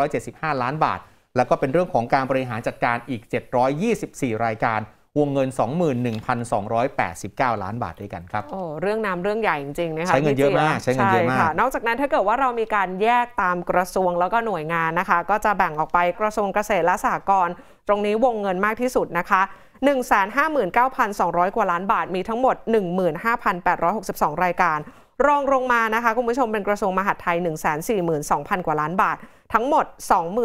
1,575 ล้านบาทแล้วก็เป็นเรื่องของการบริหารจัดการอีก724รายการวงเงิน 21,289 ล้านบาทด้วยกันครับโอ้เรื่องน้ำเรื่องใหญ่จริงๆนะคะใช้เงินเยอะมากใช้เงินเยอะมากนอกจากนั้นถ้าเกิดว่าเรามีการแยกตามกระทรวงแล้วก็หน่วยงานนะคะก็จะแบ่งออกไปกระทรวงเกษตรและสหกรณ์ตรงนี้วงเงินมากที่สุดนะคะ 159,200 กว่าล้านบาทมีทั้งหมด 15,862 รายการรองลงมานะคะคุณผู้ชมเป็นกระทรวงมหาดไทย 142,000 กว่าล้านบาททั้งหมด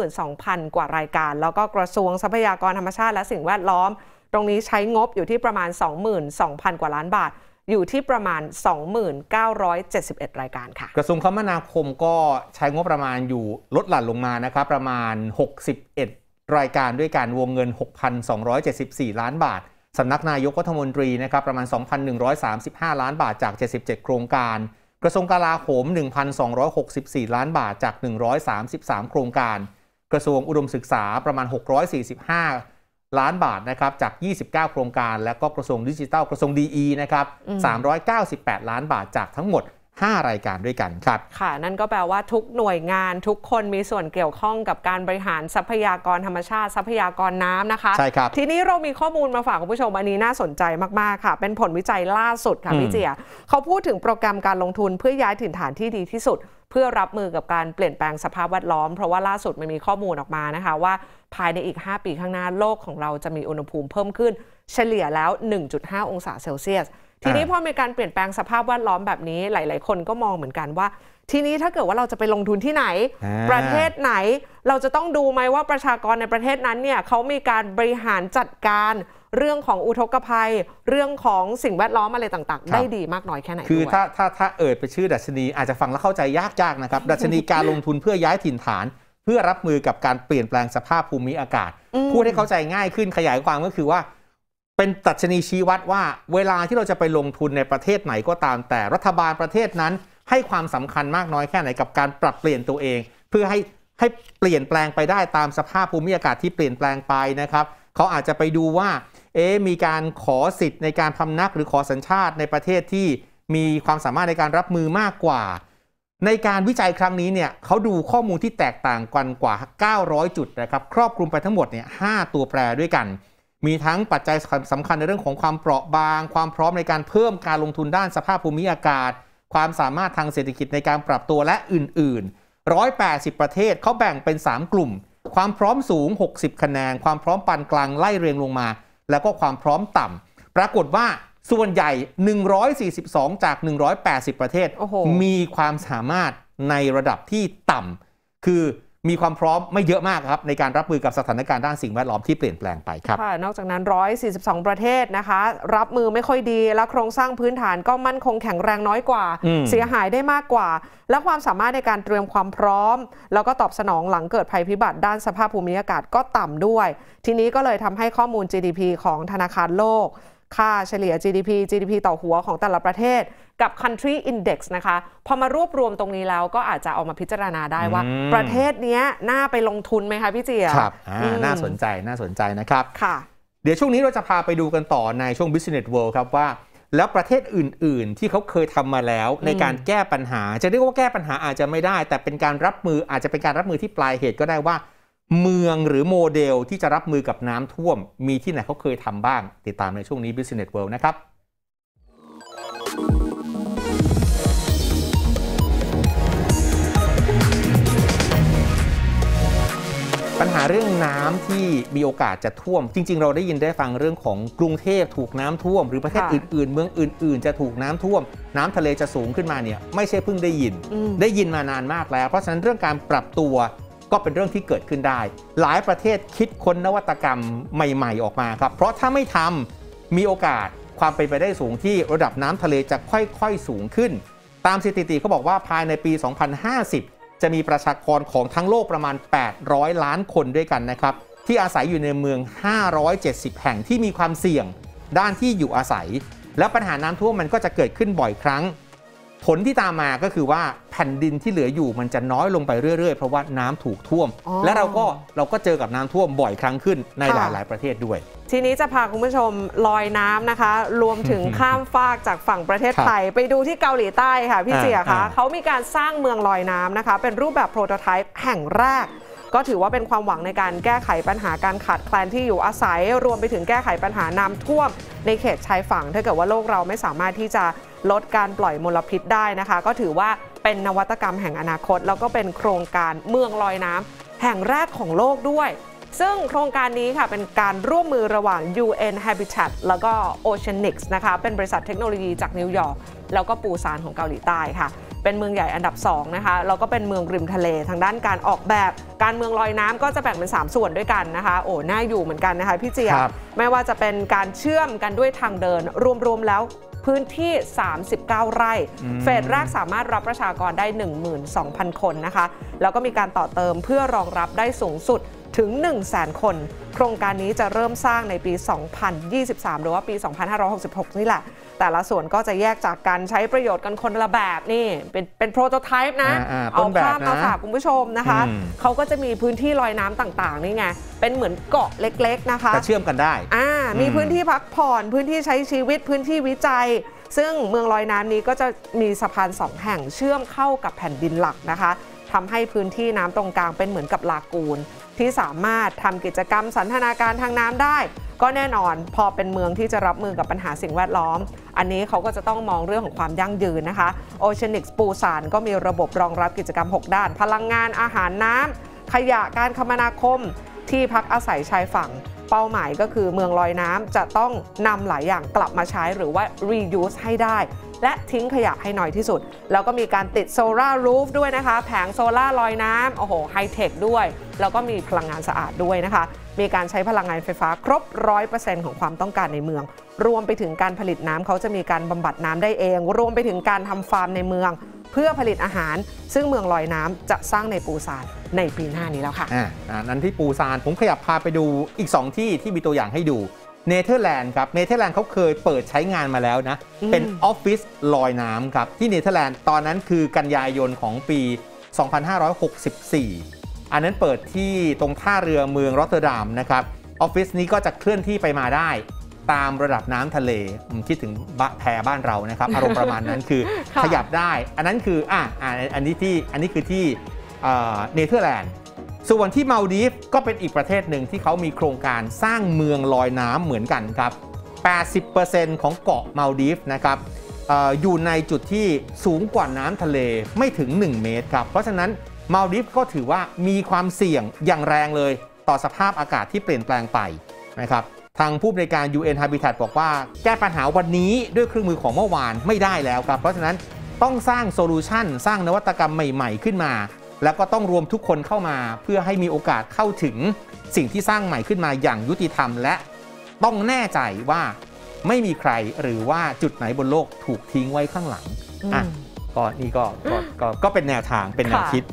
22,000 กว่ารายการแล้วก็กระทรวงทรัพยากรธรรมชาติและสิ่งแวดล้อมตรงนี้ใช้งบอยู่ที่ประมาณ 22,000 กว่าล้านบาทอยู่ที่ประมาณ 2,971 รายการค่ะกระทรวงคมนาคมก็ใช้งบประมาณอยู่ลดหลั่นลงมานะครับประมาณ61รายการด้วยการวงเงิน 6,274 ล้านบาทสำนักนายกรัฐมนตรีนะครับประมาณ 2,135 ล้านบาทจาก77โครงการกระทรวงกลาโหม 1,264 ล้านบาทจาก133โครงการกระทรวงอุดมศึกษาประมาณ645ล้านบาทนะครับจาก29โครงการและก็กระทรวงดิจิทัลกระทรวงDEนะครับ398ล้านบาทจากทั้งหมด5รายการด้วยกันครับค่ะนั่นก็แปลว่าทุกหน่วยงานทุกคนมีส่วนเกี่ยวข้องกับการบริหารทรัพยากรธรรมชาติทรัพยากรน้ำนะคะใช่ครับทีนี้เรามีข้อมูลมาฝากคุณผู้ชมอันนี้น่าสนใจมากๆค่ะเป็นผลวิจัยล่าสุดค่ะพี่เจียเขาพูดถึงโปรแกรมการลงทุนเพื่อย้ายถิ่นฐานที่ดีที่สุดเพื่อรับมือกับการเปลี่ยนแปลงสภาพแวดล้อมเพราะว่าล่าสุดมันมีข้อมูลออกมานะคะว่าภายในอีก5ปีข้างหน้าโลกของเราจะมีอุณหภูมิเพิ่มขึ้นเฉลี่ยแล้ว 1.5 องศาเซลเซียสทีนี้พอมีการเปลี่ยนแปลงสภาพแวดล้อมแบบนี้หลายๆคนก็มองเหมือนกันว่าทีนี้ถ้าเกิดว่าเราจะไปลงทุนที่ไหนประเทศไหนเราจะต้องดูไหมว่าประชากรในประเทศนั้นเนี่ยเขามีการบริหารจัดการเรื่องของอุทกภัยเรื่องของสิ่งแวดล้อมอะไรต่างๆได้ดีมากน้อยแค่ไหนคือถ้าเอิดไปชื่อดัชนีอาจจะฟังแล้วเข้าใจยากๆนะครับดัชนีการลงทุนเพื่อย้ายถิ่นฐานเพื่อรับมือกับการเปลี่ยนแปลงสภาพภูมิอากาศพูดให้เข้าใจง่ายขึ้นขยายความก็คือว่าเป็นดัชนีชี้วัดว่าเวลาที่เราจะไปลงทุนในประเทศไหนก็ตามแต่รัฐบาลประเทศนั้นให้ความสำคัญมากน้อยแค่ไหนกับการปรับเปลี่ยนตัวเองเพื่อให้เปลี่ยนแปลงไปได้ตามสภาพภูมิอากาศที่เปลี่ยนแปลงไปนะครับ เขาอาจจะไปดูว่ามีการขอสิทธิ์ในการพำนักหรือขอสัญชาติในประเทศที่มีความสามารถในการรับมือมากกว่าในการวิจัยครั้งนี้เนี่ยเขาดูข้อมูลที่แตกต่างกันกว่า900จุดนะครับครอบคลุมไปทั้งหมดเนี่ย5ตัวแปรด้วยกันมีทั้งปัจจัยสำคัญในเรื่องของความเปราะบางความพร้อมในการเพิ่มการลงทุนด้านสภาพภูมิอากาศความสามารถทางเศรษฐกิจในการปรับตัวและอื่นๆ180ประเทศเขาแบ่งเป็น3กลุ่มความพร้อมสูง60คะแนนความพร้อมปานกลางไล่เรียงลงมาแล้วก็ความพร้อมต่ำปรากฏว่าส่วนใหญ่142จาก180ประเทศ มีความสามารถในระดับที่ต่ำคือมีความพร้อมไม่เยอะมากครับในการรับมือกับสถานการณ์ด้านสิ่งแวดล้อมที่เปลี่ยนแปลงไปครับนอกจากนั้น142ประเทศนะคะรับมือไม่ค่อยดีและโครงสร้างพื้นฐานก็มั่นคงแข็งแรงน้อยกว่าเสียหายได้มากกว่าและความสามารถในการเตรียมความพร้อมแล้วก็ตอบสนองหลังเกิดภัยพิบัติด้านสภาพภูมิอากาศก็ต่ำด้วยทีนี้ก็เลยทำให้ข้อมูล GDP ของธนาคารโลกค่าเฉลี่ย GDP ต่อหัวของแต่ละประเทศกับ Country Index นะคะพอมารวบรวมตรงนี้แล้วก็อาจจะเอามาพิจารณาได้ว่าประเทศนี้น่าไปลงทุนไหมคะพี่เจียครับน่าสนใจนะครับค่ะเดี๋ยวช่วงนี้เราจะพาไปดูกันต่อในช่วง Business World ครับว่าแล้วประเทศอื่นๆที่เขาเคยทำมาแล้วในการแก้ปัญหาจะเรียกว่าแก้ปัญหาอาจจะไม่ได้แต่เป็นการรับมืออาจจะเป็นการรับมือที่ปลายเหตุก็ได้ว่าเมืองหรือโมเดลที่จะรับมือกับน้ำท่วมมีที่ไหนเขาเคยทำบ้างติดตามในช่วงนี้ Business World นะครับปัญหาเรื่องน้ำที่มีโอกาสจะท่วมจริงๆเราได้ยินได้ฟังเรื่องของกรุงเทพถูกน้ำท่วมหรือประเทศอื่นๆเมืองอื่นๆจะถูกน้ำท่วมน้ำทะเลจะสูงขึ้นมาเนี่ยไม่ใช่เพิ่งได้ยินมานานมากแล้วเพราะฉะนั้นเรื่องการปรับตัวก็เป็นเรื่องที่เกิดขึ้นได้หลายประเทศคิดค้นนวัตกรรมใหม่ๆออกมาครับเพราะถ้าไม่ทำมีโอกาสความเป็นไปได้สูงที่ระดับน้ำทะเลจะค่อยๆสูงขึ้นตามสถิติเขาบอกว่าภายในปี 2050 จะมีประชากรของทั้งโลกประมาณ800ล้านคนด้วยกันนะครับที่อาศัยอยู่ในเมือง570แห่งที่มีความเสี่ยงด้านที่อยู่อาศัยและปัญหาน้ำท่วมมันก็จะเกิดขึ้นบ่อยครั้งผลที่ตามมาก็คือว่าแผ่นดินที่เหลืออยู่มันจะน้อยลงไปเรื่อยๆเพราะว่าน้ำถูกท่วมและเราก็เจอกับน้ำท่วมบ่อยครั้งขึ้นในหลายๆประเทศด้วยทีนี้จะพาคุณผู้ชมลอยน้ำนะคะรวมถึง ข้ามฟากจากฝั่งประเทศไทยไปดูที่เกาหลีใต้ค่ะพี่เจียคะเขามีการสร้างเมืองลอยน้ำนะคะเป็นรูปแบบโปรโตไทป์แห่งแรกก็ถือว่าเป็นความหวังในการแก้ไขปัญหาการขาดแคลนที่อยู่อาศัยรวมไปถึงแก้ไขปัญหาน้ำท่วมในเขตชายฝั่งถ้าเกิดว่าโลกเราไม่สามารถที่จะลดการปล่อยมลพิษได้นะคะก็ถือว่าเป็นนวัตกรรมแห่งอนาคตแล้วก็เป็นโครงการเมืองลอยน้ำแห่งแรกของโลกด้วยซึ่งโครงการนี้ค่ะเป็นการร่วมมือระหว่าง U.N. Habitat แล้วก็ Oceanix นะคะเป็นบริษัทเทคโนโลยีจากนิวยอร์กแล้วก็ปูซานของเกาหลีใต้ค่ะเป็นเมืองใหญ่อันดับ2นะคะแล้วก็เป็นเมืองริมทะเลทางด้านการออกแบบการเมืองลอยน้ำก็จะแบ่งเป็น3ส่วนด้วยกันนะคะโอ้น่าอยู่เหมือนกันนะคะพี่เจียไม่ว่าจะเป็นการเชื่อมกันด้วยทางเดินรวมๆแล้วพื้นที่39ไร่เฟสแรกสามารถรับประชากรได้ 12,000 คนนะคะแล้วก็มีการต่อเติมเพื่อรองรับได้สูงสุดถึง 100,000 คนโครงการนี้จะเริ่มสร้างในปี 2023 หรือว่าปี 2566 นี่แหละแต่ละส่วนก็จะแยกจากกันใช้ประโยชน์กันคนละแบบนี่เป็นโปรโตไทป์นะเอาภาพมาฝากคุณผู้ชมนะคะเขาก็จะมีพื้นที่ลอยน้ำต่างๆนี่ไงเป็นเหมือนเกาะเล็กๆนะคะจะเชื่อมกันได้มีพื้นที่พักผ่อนพื้นที่ใช้ชีวิตพื้นที่วิจัยซึ่งเมืองลอยน้ำนี้ก็จะมีสะพาน2แห่งเชื่อมเข้ากับแผ่นดินหลักนะคะทำให้พื้นที่น้ำตรงกลางเป็นเหมือนกับลากูนที่สามารถทำกิจกรรมสันทนาการทางน้ำได้ก็แน่นอนพอเป็นเมืองที่จะรับมือกับปัญหาสิ่งแวดล้อมอันนี้เขาก็จะต้องมองเรื่องของความยั่งยืนนะคะ Oceanix ปูซานก็มีระบบรองรับกิจกรรม6ด้านพลังงานอาหารน้ำขยะการคมนาคมที่พักอาศัยชายฝั่งเป้าหมายก็คือเมืองลอยน้ำจะต้องนำหลายอย่างกลับมาใช้หรือว่า reuse ให้ได้และทิ้งขยะให้น้อยที่สุดแล้วก็มีการติดโซล่ารูฟด้วยนะคะแผงโซล่าลอยน้ำโอ้โหไฮเทคด้วยแล้วก็มีพลังงานสะอาดด้วยนะคะมีการใช้พลังงานไฟฟ้าครบ 100% ของความต้องการในเมืองรวมไปถึงการผลิตน้ำเขาจะมีการบำบัดน้ำได้เองรวมไปถึงการทำฟาร์มในเมืองเพื่อผลิตอาหารซึ่งเมืองลอยน้ำจะสร้างในปูซานในปีหน้านี้แล้วค่ะนั้นที่ปูซานผมขยับพาไปดูอีก2ที่มีตัวอย่างให้ดูเนเธอร์แลนด์ครับเนเธอร์แลนด์เขาเคยเปิดใช้งานมาแล้วนะเป็นออฟฟิศลอยน้ำครับที่เนเธอร์แลนด์ตอนนั้นคือกันยายนของปี 2564อันนั้นเปิดที่ตรงท่าเรือเมืองรอตเตอร์ดัมนะครับ ออฟฟิศนี้ก็จะเคลื่อนที่ไปมาได้ตามระดับน้ำทะเลคิดถึงแพบ้านเรานะครับอารมณ์ประมาณนั้นคือขยับได้อันนั้นคืออันนี้คือที่เนเธอร์แลนด์ส่วนที่มัลดีฟก็เป็นอีกประเทศหนึ่งที่เขามีโครงการสร้างเมืองลอยน้ำเหมือนกันครับ 80% ของเกาะมัลดีฟนะครับอยู่ในจุดที่สูงกว่าน้ำทะเลไม่ถึง1เมตรครับเพราะฉะนั้นมัลดีฟก็ถือว่ามีความเสี่ยงอย่างแรงเลยต่อสภาพอากาศที่เปลี่ยนแปลงไปนะครับทางผู้บริการ U.N. Habitat บอกว่าแก้ปัญหาวันนี้ด้วยเครื่องมือของเมื่อวานไม่ได้แล้วครับเพราะฉะนั้นต้องสร้างโซลูชันสร้างนวัตกรรมใหม่ๆขึ้นมาแล้วก็ต้องรวมทุกคนเข้ามาเพื่อให้มีโอกาสเข้าถึงสิ่งที่สร้างใหม่ขึ้นมาอย่างยุติธรรมและต้องแน่ใจว่าไม่มีใครหรือว่าจุดไหนบนโลกถูกทิ้งไว้ข้างหลังก็นี่ก็เป็นแนวทางเป็นแนวคิด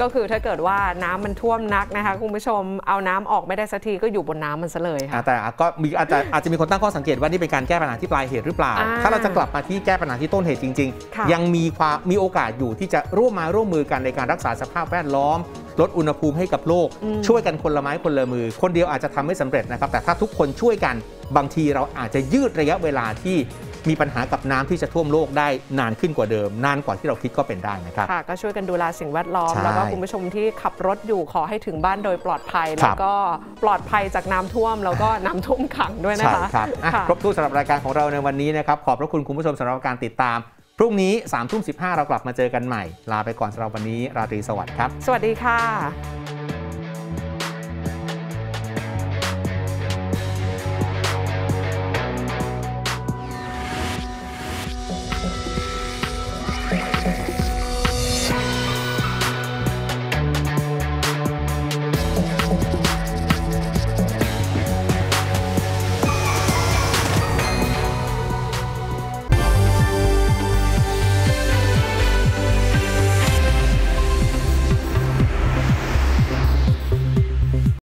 ก็คือถ้าเกิดว่าน้ำมันท่วมนักนะคะคุณผู้ชมเอาน้ำออกไม่ได้สักทีก็อยู่บนน้ำมันซะเลยค่ะแต่ก็มีอาจจะมีคนตั้งข้อสังเกตว่านี่เป็นการแก้ปัญหาที่ปลายเหตุหรือเปล่าถ้าเราจะกลับมาที่แก้ปัญหาที่ต้นเหตุจริงๆยังมีโอกาสอยู่ที่จะร่วมมือกันในการรักษาสภาพแวดล้อมลดอุณหภูมิให้กับโลกช่วยกันคนละไม้คนละมือคนเดียวอาจจะทำไม่สำเร็จนะครับแต่ถ้าทุกคนช่วยกันบางทีเราอาจจะยืดระยะเวลาที่มีปัญหากับน้ำที่จะท่วมโลกได้นานขึ้นกว่าเดิมนานกว่าที่เราคิดก็เป็นได้นะครับค่ะก็ช่วยกันดูแลสิ่งแวดล้อมแล้วก็คุณผู้ชมที่ขับรถอยู่ขอให้ถึงบ้านโดยปลอดภัยแล้วก็ปลอดภัยจากน้ำท่วมแล้วก็น้ำท่วมขังด้วยนะคะครับครบถ้วนสำหรับรายการของเราในวันนี้นะครับขอบพระคุณคุณผู้ชมสำหรับการติดตามพรุ่งนี้ 3:15 เรากลับมาเจอกันใหม่ลาไปก่อนสำหรับวันนี้ราตรีสวัสดิ์ครับสวัสดีค่ะ